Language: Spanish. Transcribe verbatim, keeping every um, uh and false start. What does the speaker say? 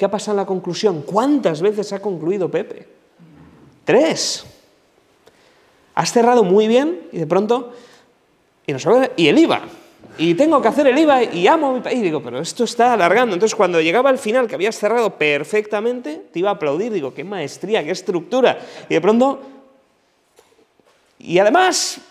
¿Qué ha pasado en la conclusión? ¿Cuántas veces ha concluido Pepe? Tres. Has cerrado muy bien y de pronto... Y, nos... y el I V A. Y tengo que hacer el I V A y amo a mi país. Y digo, pero esto está alargando. Entonces, cuando llegaba al final, que habías cerrado perfectamente, te iba a aplaudir. Digo, qué maestría, qué estructura. Y de pronto... Y además,